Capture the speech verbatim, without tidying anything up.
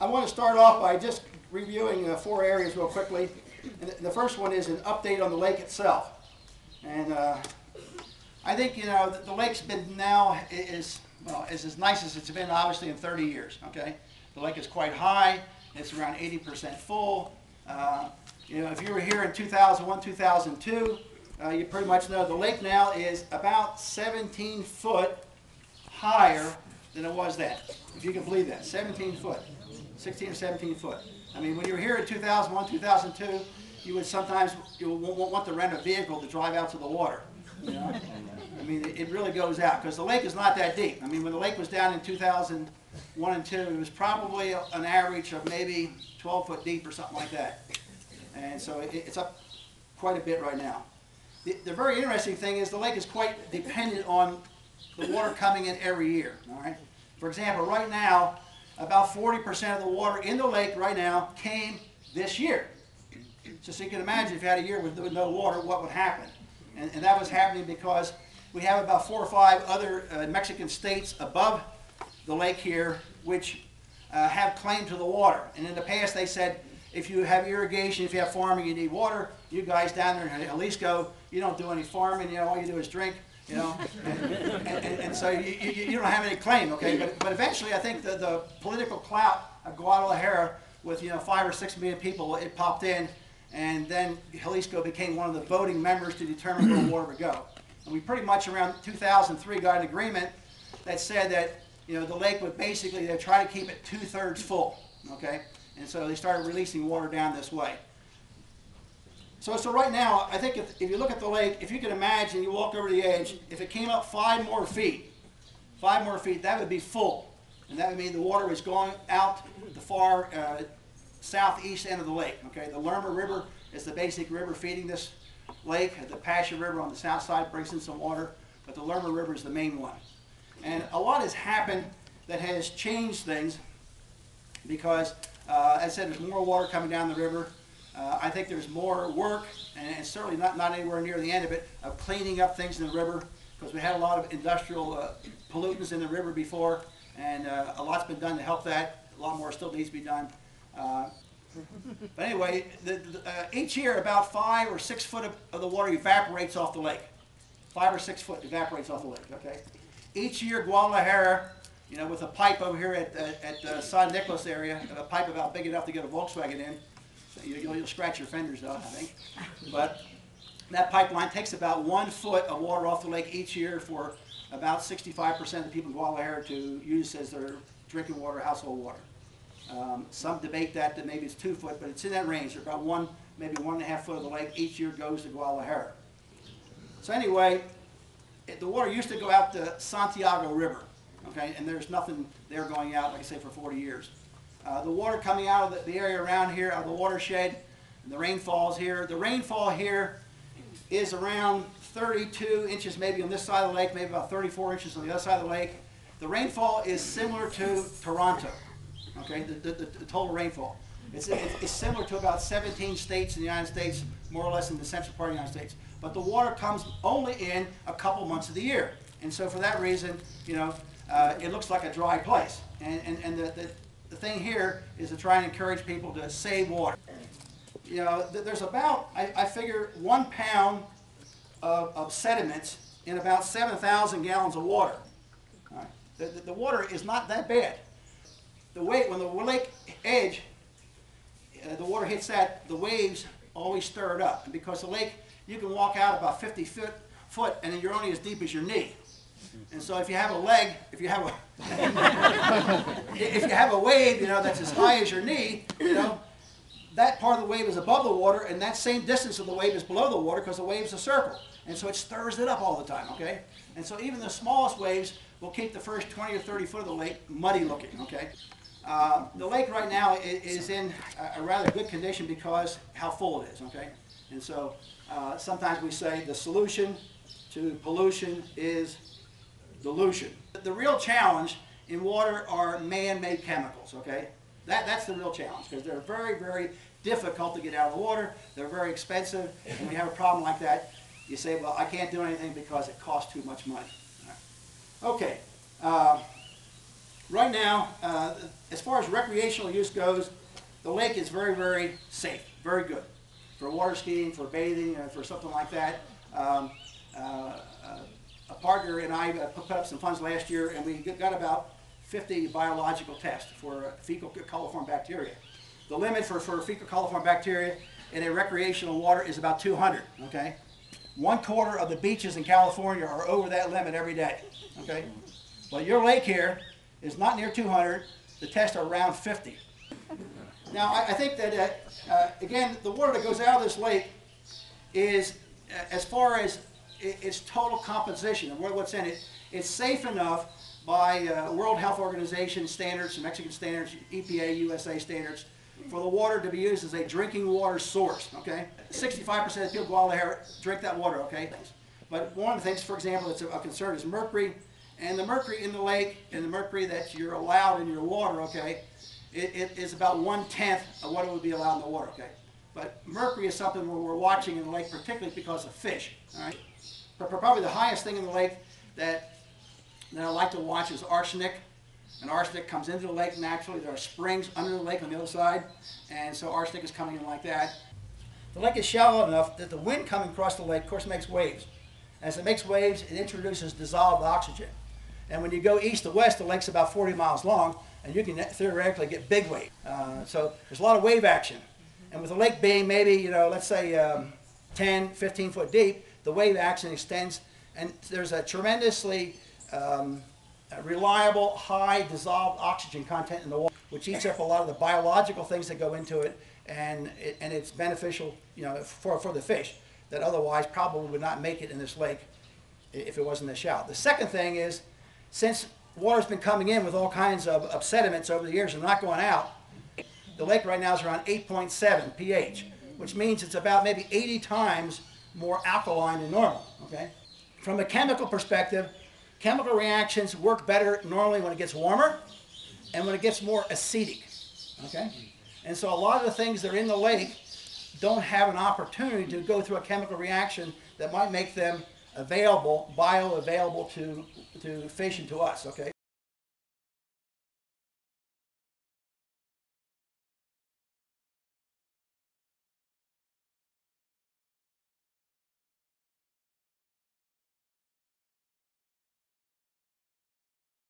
I want to start off by just reviewing uh, four areas real quickly. And the first one is an update on the lake itself. And uh, I think, you know, the lake's been now is, well, is as nice as it's been obviously in thirty years, okay? The lake is quite high. It's around eighty percent full. Uh, you know, if you were here in two thousand one, two thousand two, uh, you pretty much know the lake now is about seventeen foot higher than it was then. If you can believe that, seventeen foot. sixteen or seventeen foot. I mean, when you were here in two thousand one, two thousand two, you would sometimes you would want to rent a vehicle to drive out to the water. You know? I mean, it really goes out because the lake is not that deep. I mean, when the lake was down in two thousand one and two, it was probably an average of maybe twelve foot deep or something like that. And so it, it's up quite a bit right now. The, the very interesting thing is the lake is quite dependent on the water coming in every year. All right. For example, right now, about forty percent of the water in the lake right now came this year. So you can imagine if you had a year with no water, what would happen? And, and that was happening because we have about four or five other uh, Mexican states above the lake here which uh, have claim to the water. And in the past they said, if you have irrigation, if you have farming, you need water. You guys down there in Jalisco, you don't do any farming, you know, all you do is drink. You know, and, and, and, and so you, you, you don't have any claim, okay? But, but eventually, I think the, the political clout of Guadalajara, with you know five or six million people, it popped in, and then Jalisco became one of the voting members to determine where water would go. And we pretty much around two thousand three got an agreement that said that you know the lake would basically they try to keep it two thirds full, okay? And so they started releasing water down this way. So, so right now, I think if, if you look at the lake, if you can imagine, you walk over the edge, if it came up five more feet, five more feet, that would be full. And that would mean the water was going out the far uh, southeast end of the lake. Okay, the Lerma River is the basic river feeding this lake. The Pasha River on the south side brings in some water, but the Lerma River is the main one. And a lot has happened that has changed things because, uh, as I said, there's more water coming down the river. Uh, I think there's more work, and, and certainly not, not anywhere near the end of it, of cleaning up things in the river, because we had a lot of industrial uh, pollutants in the river before, and uh, a lot's been done to help that. A lot more still needs to be done. Uh, but anyway, the, the, uh, each year about five or six foot of, of the water evaporates off the lake. Five or six foot evaporates off the lake, okay? Each year, Guadalajara, you know, with a pipe over here at, at, at uh, San Nicolas area, a pipe about big enough to get a Volkswagen in, You'll, you'll scratch your fenders though, I think. But that pipeline takes about one foot of water off the lake each year for about sixty-five percent of the people in Guadalajara to use as their drinking water, household water. Um, some debate that, that maybe it's two foot, but it's in that range. About one, maybe one and a half foot of the lake each year goes to Guadalajara. So anyway, it, the water used to go out the Santiago River, okay? And there's nothing there going out, like I say, for forty years. Uh, the water coming out of the, the area around here, out of the watershed, and the rainfalls here. The rainfall here is around thirty-two inches maybe on this side of the lake, maybe about thirty-four inches on the other side of the lake. The rainfall is similar to Toronto, okay, the, the, the, the total rainfall. It's, it's, it's similar to about seventeen states in the United States, more or less in the central part of the United States. But the water comes only in a couple months of the year. And so for that reason, you know, uh, it looks like a dry place. And, and, and the, the The thing here is to try and encourage people to save water. You know, there's about, I, I figure, one pound of, of sediments in about seven thousand gallons of water. All right. the, the, the water is not that bad. The way, when the lake edge, uh, the water hits that, the waves always stir it up. And because the lake, you can walk out about fifty foot, foot, and then you're only as deep as your knee. And so if you have a leg, if you have a, if you have a wave, you know, that's as high as your knee, you know, that part of the wave is above the water, and that same distance of the wave is below the water because the wave's a circle. And so it stirs it up all the time, okay? And so even the smallest waves will keep the first twenty or thirty foot of the lake muddy looking, okay? Uh, the lake right now is in a rather good condition because how full it is, okay? And so uh, sometimes we say the solution to pollution is dilution. The real challenge in water are man-made chemicals, okay? That, that's the real challenge because they're very, very difficult to get out of the water. They're very expensive. And when you have a problem like that, you say, well, I can't do anything because it costs too much money. All right. Okay. Uh, right now, uh, as far as recreational use goes, the lake is very, very safe, very good for water skiing, for bathing, or for something like that. Um, uh, a partner and I put up some funds last year, and we got about fifty biological tests for fecal coliform bacteria. The limit for, for fecal coliform bacteria in a recreational water is about two hundred, okay? One quarter of the beaches in California are over that limit every day, okay? Well, your lake here is not near two hundred. The tests are around fifty. Now, I, I think that, uh, uh, again, the water that goes out of this lake is, uh, as far as it, its total composition and what, what's in it, it's safe enough by uh, World Health Organization standards, Mexican standards, E P A, U S A standards, for the water to be used as a drinking water source, okay? sixty-five percent of people in Guadalajara drink that water, okay? But one of the things, for example, that's of concern is mercury, and the mercury in the lake and the mercury that you're allowed in your water, okay, it, it is about one-tenth of what it would be allowed in the water, okay? But mercury is something we're watching in the lake, particularly because of fish, all right? But probably the highest thing in the lake that that I like to watch is arsenic. And arsenic comes into the lake naturally. There are springs under the lake on the other side, and so arsenic is coming in like that. The lake is shallow enough that the wind coming across the lake, of course, makes waves. As it makes waves, it introduces dissolved oxygen. And when you go east to west, the lake's about forty miles long, and you can theoretically get big waves. Uh, so there's a lot of wave action. And with the lake being maybe, you know, let's say um, ten, fifteen foot deep, the wave action extends, and there's a tremendously Um, a reliable, high dissolved oxygen content in the water, which eats up a lot of the biological things that go into it, and it, and it's beneficial, you know, for, for the fish that otherwise probably would not make it in this lake if it wasn't this shallow. The second thing is, since water's been coming in with all kinds of, of sediments over the years and not going out, the lake right now is around eight point seven pH, which means it's about maybe eighty times more alkaline than normal, okay? From a chemical perspective, chemical reactions work better normally when it gets warmer and when it gets more acidic, okay? And so a lot of the things that are in the lake don't have an opportunity to go through a chemical reaction that might make them available, bioavailable to, to fish and to us, okay?